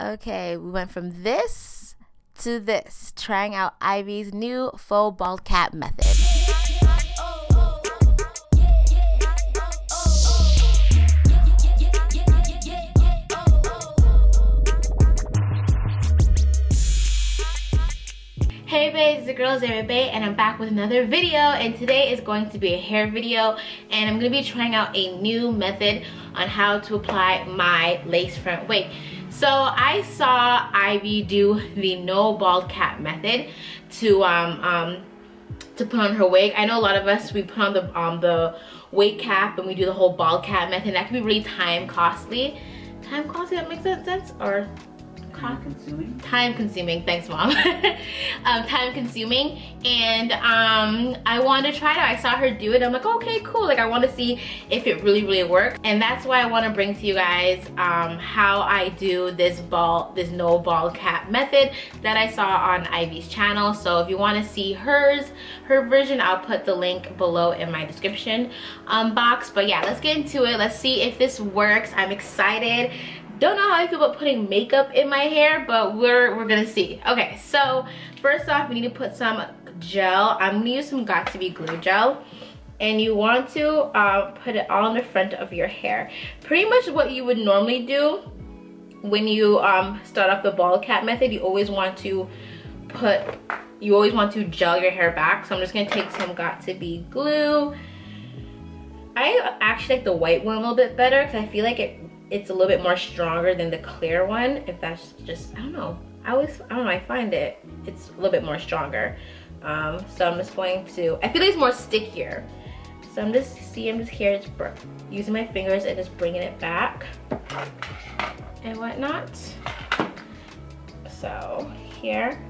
Okay, we went from this to this, trying out Ivy's new faux bald cap method. Hey babes, it's the girl Zara Bay, and I'm back with another video, and today is going to be a hair video, and I'm going to be trying out a new method on how to apply my lace front wig. So I saw Ivy do the no bald cap method to put on her wig. I know a lot of us, we put on the wig cap and we do the whole bald cap method. That can be really time costly. Time costly, that makes sense? Or time-consuming? Time-consuming, thanks mom. Time-consuming, and I wanted to try it out. I saw her do it, I'm like, okay, cool. Like, I want to see if it really, really works. And that's why I want to bring to you guys how I do this no bald cap method that I saw on Ivy's channel. So if you want to see her version, I'll put the link below in my description box. But yeah, let's get into it. Let's see if this works. I'm excited. Don't know how I feel about putting makeup in my hair, but we're gonna see. Okay, so first off, we need to put some gel. I'm gonna use some Got2b glue gel, and you want to put it all in the front of your hair. Pretty much what you would normally do when you start off the bald cap method. You always want to gel your hair back. So I'm just gonna take some Got2b glue. I actually like the white one a little bit better because I feel like it's a little bit more stronger than the clear one, if that's just, I don't know. I find it's a little bit more stronger. So I'm just going to, I feel like it's more stickier. So I'm just using my fingers and just bringing it back and whatnot. So here,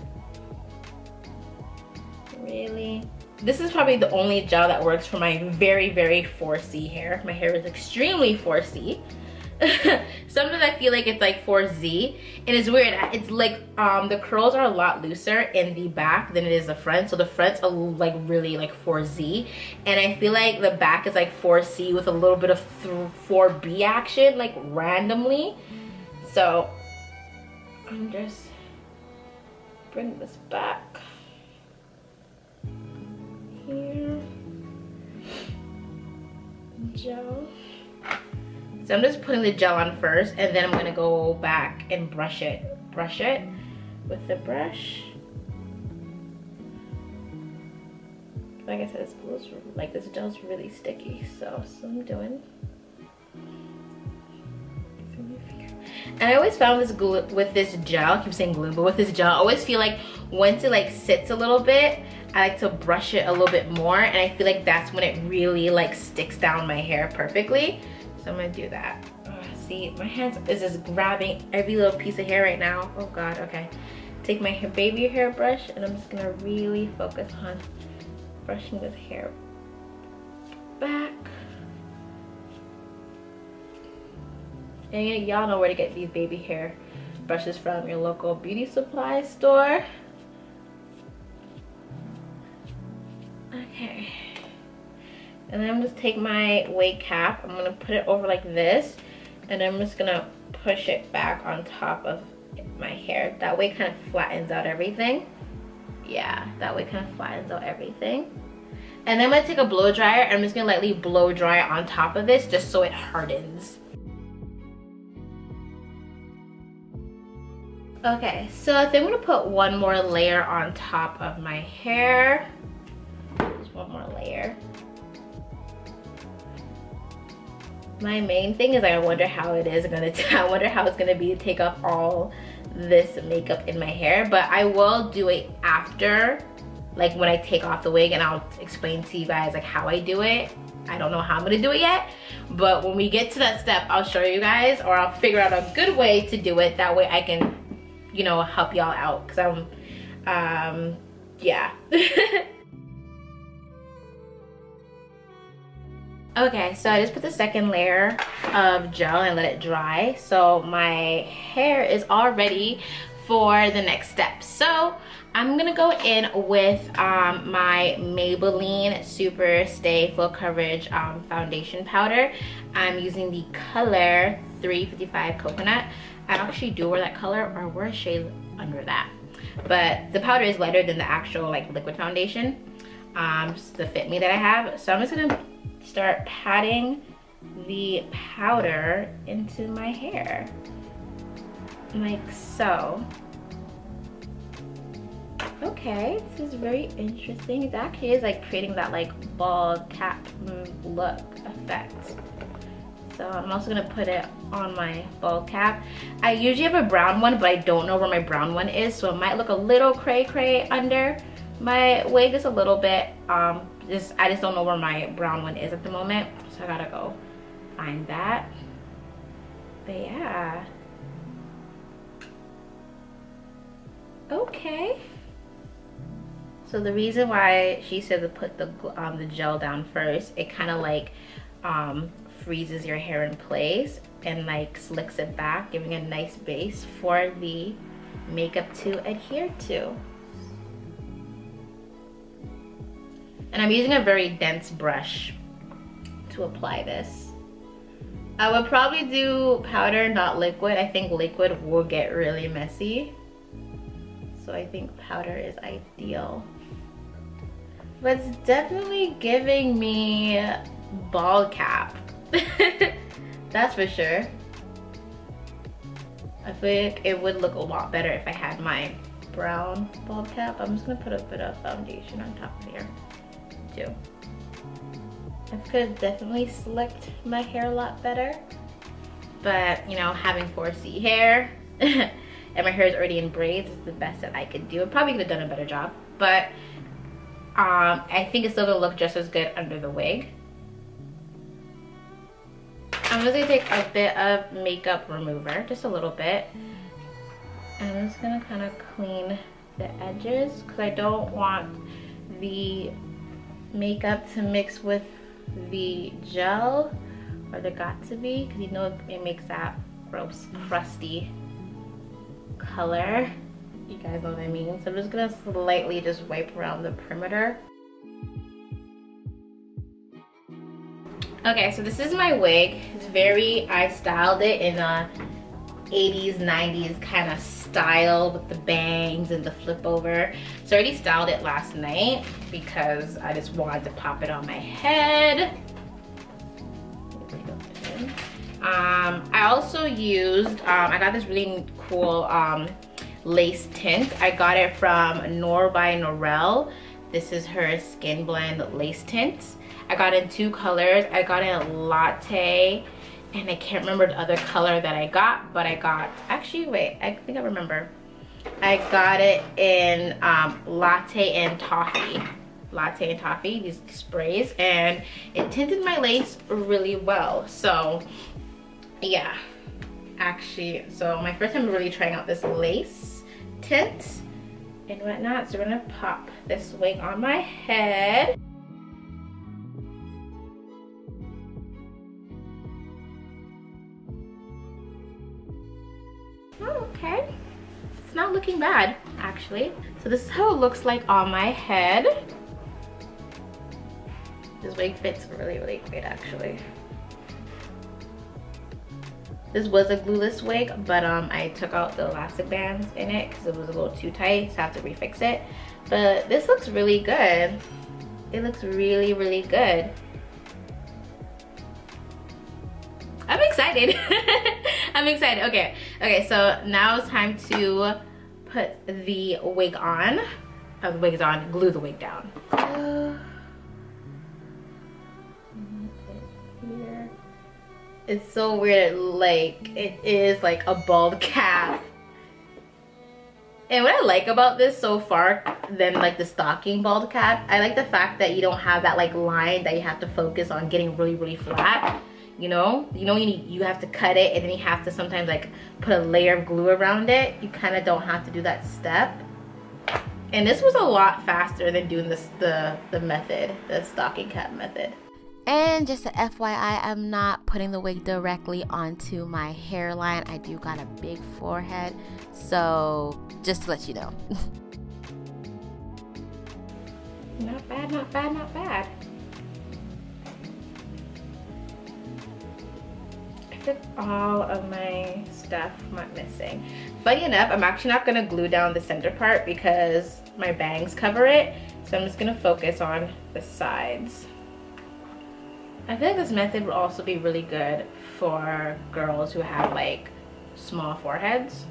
really, this is probably the only gel that works for my very, very 4C hair. My hair is extremely 4C. Sometimes I feel like it's like 4Z, and it's weird. It's like the curls are a lot looser in the back than it is the front, so the fronts are like really like 4Z, and I feel like the back is like 4C with a little bit of 4B action, like randomly. So I'm just bringing this back here, gel. So I'm just putting the gel on first, and then I'm gonna go back and brush it with the brush. Like I said, this gel's really sticky, so I'm doing. And I always found this glue with this gel, I keep saying glue, but with this gel, I always feel like once it like sits a little bit, I like to brush it a little bit more, and I feel like that's when it really like sticks down my hair perfectly. So I'm gonna do that. See, my hands is just grabbing every little piece of hair right now. Oh God, okay. Take my baby hairbrush, and I'm just gonna really focus on brushing this hair back. And y'all know where to get these baby hair brushes from, your local beauty supply store. Okay. And then I'm just take my wig cap, I'm gonna put it over like this, and I'm just gonna push it back on top of my hair. That way it kind of flattens out everything. Yeah, that way it kind of flattens out everything. And then I'm gonna take a blow dryer, and I'm just gonna lightly blow dry on top of this just so it hardens. Okay, so I think I'm gonna put one more layer on top of my hair. Just one more layer. My main thing is I wonder how it's gonna be to take off all this makeup in my hair, but I will do it after, like when I take off the wig, and I'll explain to you guys like how I do it. I don't know how I'm gonna do it yet, but when we get to that step, I'll show you guys, or I'll figure out a good way to do it. That way I can, you know, help y'all out, because I'm, yeah. Okay, so I just put the second layer of gel and let it dry. So my hair is all ready for the next step. So I'm gonna go in with my Maybelline Super Stay Full Coverage Foundation Powder. I'm using the color 355 Coconut. I actually do wear that color, or I wear a shade under that. But the powder is lighter than the actual like liquid foundation, just the Fit Me that I have. So I'm just gonna start patting the powder into my hair, like so. Okay, this is very interesting. It actually is like creating that like bald cap look effect. So I'm also gonna put it on my bald cap. I usually have a brown one, but I don't know where my brown one is, so it might look a little cray-cray under my wig, just a little bit. I just don't know where my brown one is at the moment, so I gotta go find that. But yeah. Okay. So the reason why she said to put the gel down first, it kind of like freezes your hair in place and like slicks it back, giving a nice base for the makeup to adhere to. And I'm using a very dense brush to apply this. I would probably do powder, not liquid. I think liquid will get really messy. So I think powder is ideal. But it's definitely giving me bald cap. That's for sure. I feel like it would look a lot better if I had my brown bald cap. I'm just gonna put a bit of foundation on top of here too. I could have definitely slicked my hair a lot better, but you know, having 4C hair and my hair is already in braids is the best that I could do. I probably could have done a better job, but I think it's still gonna look just as good under the wig. I'm just gonna take a bit of makeup remover, just a little bit. And I'm just gonna kind of clean the edges because I don't want the makeup to mix with the gel or the Got2b, because you know it makes that gross, crusty color. You guys know what I mean. So I'm just gonna slightly just wipe around the perimeter. Okay, so this is my wig. It's very, I styled it in a 80s, 90s kind of style with the bangs and the flip over. So I already styled it last night because I just wanted to pop it on my head. I also used, I got this really cool lace tint. I got it from Nor by Norel. This is her Skin Blend Lace Tint. I got in two colors. I got in a latte, and I can't remember the other color that I got, but I got, actually, wait, I think I remember. I got it in latte and toffee. Latte and toffee, these sprays, and it tinted my lace really well. So yeah, actually, so my first time really trying out this lace tint and whatnot. So we're gonna pop this wig on my head. Okay, it's not looking bad actually. So this is how it looks like on my head. This wig fits really, really great actually. This was a glueless wig, but I took out the elastic bands in it because it was a little too tight, so I have to refix it. But this looks really good. It looks really, really good. I'm excited. I'm excited. Okay, so now it's time to put the wig on. Oh, the wig is on. Glue the wig down. It's so weird, like it is like a bald cap. And what I like about this so far than like the stocking bald cap, I like the fact that you don't have that like line that you have to focus on getting really, really flat. You know, you have to cut it, and then you have to sometimes like put a layer of glue around it. You kind of don't have to do that step. And this was a lot faster than doing this, the method, the stocking cap method. And just a FYI, I'm not putting the wig directly onto my hairline. I do got a big forehead, so just to let you know. Not bad, not bad, not bad. I took all of my stuff went missing. Funny enough, I'm actually not gonna glue down the center part because my bangs cover it. So I'm just gonna focus on the sides. I feel like this method would also be really good for girls who have like small foreheads.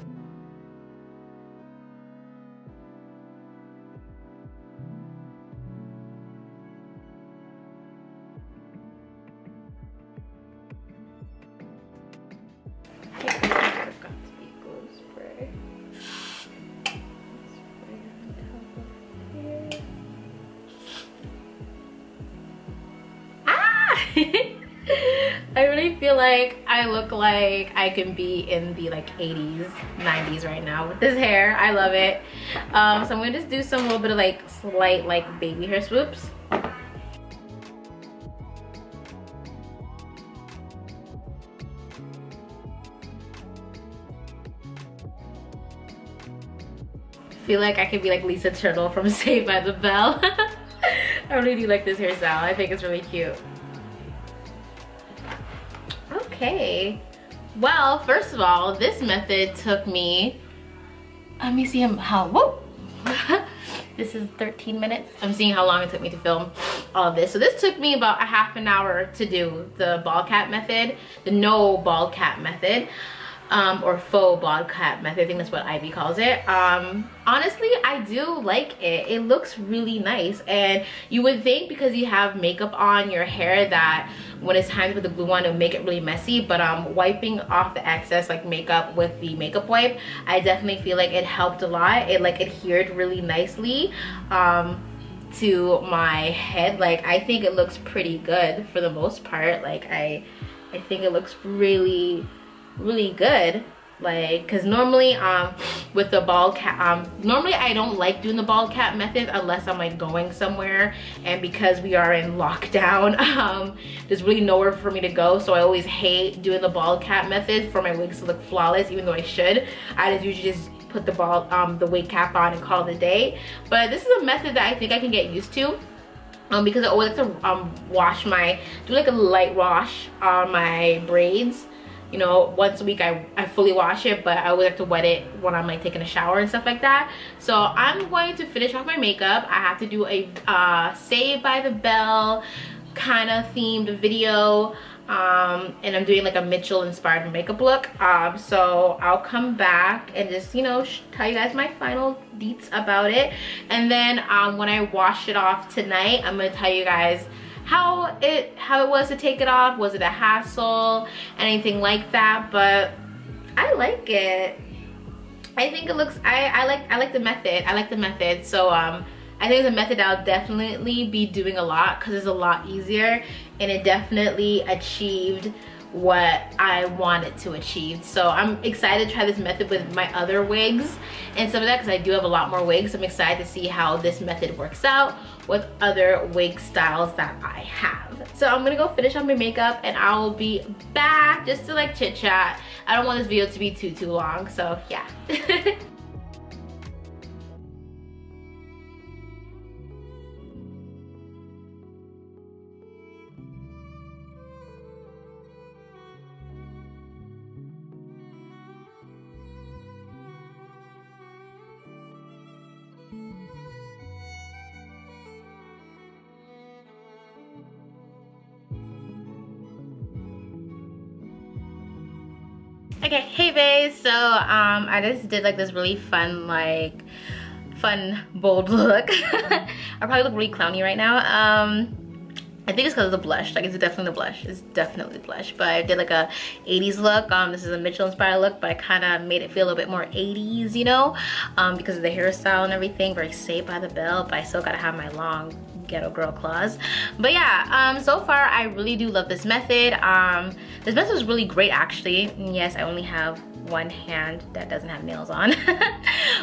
I really feel like I look like I can be in the like 80s, 90s right now with this hair. I love it. So I'm gonna just do some little bit of like slight like baby hair swoops. I feel like I could be like Lisa Turtle from Saved by the Bell. I really do like this hairstyle. I think it's really cute. Okay, well, first of all, this method took me, let me see how, whoa, this is 13 minutes. I'm seeing how long it took me to film all of this. So this took me about a half an hour to do the bald cap method, the no bald cap method, or faux bald cap method. I think that's what Ivy calls it. Honestly, I do like it. It looks really nice, and you would think because you have makeup on your hair that when it's time to put the glue on, it'll make it really messy, but wiping off the excess like makeup with the makeup wipe, I definitely feel like it helped a lot. It like adhered really nicely to my head. Like, I think it looks pretty good for the most part. Like, I think it looks really good. Like, because normally with the bald cap, normally I don't like doing the bald cap method unless I'm like going somewhere, and because we are in lockdown, there's really nowhere for me to go, so I always hate doing the bald cap method for my wigs to look flawless, even though I should. I just usually just put the wig cap on and call it a day. But this is a method that I think I can get used to, because I always like to do like a light wash on my braids. You know, once a week I fully wash it, but I always like to wet it when I'm like taking a shower and stuff like that. So I'm going to finish off my makeup. I have to do a Saved by the Bell kind of themed video, and I'm doing like a Mitchell inspired makeup look. So I'll come back and just, you know, tell you guys my final deets about it. And then when I wash it off tonight, I'm gonna tell you guys how it was to take it off. Was it a hassle, anything like that? But I like it. I think it looks, I like the method. I like the method. So I think it's a method that I'll definitely be doing a lot, because it's a lot easier, and it definitely achieved what I wanted to achieve. So I'm excited to try this method with my other wigs and some of that, because I do have a lot more wigs. So I'm excited to see how this method works out with other wig styles that I have. So I'm gonna go finish up my makeup, and I will be back just to like chit chat. I don't want this video to be too long, so yeah. Okay, hey babe, so I just did like this really fun bold look. I probably look really clowny right now. I think it's because of the blush. Like, it's definitely the blush. It's definitely blush. But I did like a 80s look. This is a Mitchell inspired look, but I kind of made it feel a little bit more 80s, you know, because of the hairstyle and everything. Very Saved by the Bell, but I still gotta have my long ghetto girl claws. But yeah, so far I really do love this method. This method was really great, actually. And yes, I only have one hand that doesn't have nails on.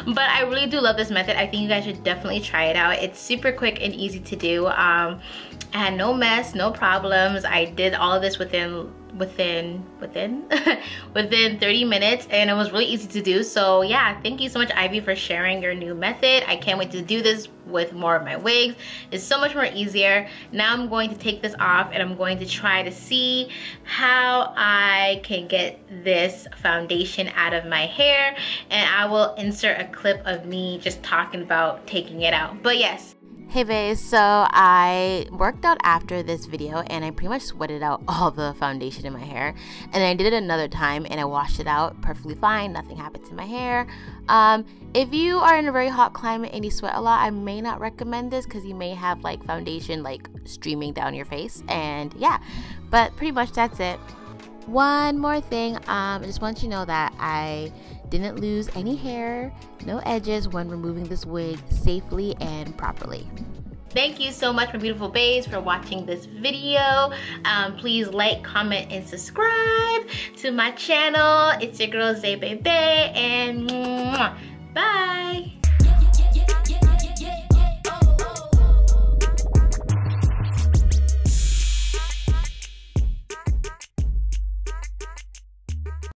But I really do love this method. I think you guys should definitely try it out. It's super quick and easy to do. I had no mess, no problems. I did all of this within within 30 minutes, and it was really easy to do. So yeah, thank you so much, Ivy, for sharing your new method. I can't wait to do this with more of my wigs. It's so much more easier. Now I'm going to take this off and I'm going to try to see how I can get this foundation out of my hair, and I will insert a clip of me just talking about taking it out. But yes. Hey babe, so I worked out after this video and I pretty much sweated out all the foundation in my hair, and I did it another time and I washed it out perfectly fine. Nothing happened to my hair. If you are in a very hot climate and you sweat a lot, I may not recommend this because you may have like foundation like streaming down your face, and yeah, but pretty much that's it. One more thing, I just want you to know that I didn't lose any hair, no edges when removing this wig safely and properly. Thank you so much, my beautiful babes, for watching this video. Please like, comment, and subscribe to my channel. It's your girl Zay Bebe, and mwah, bye.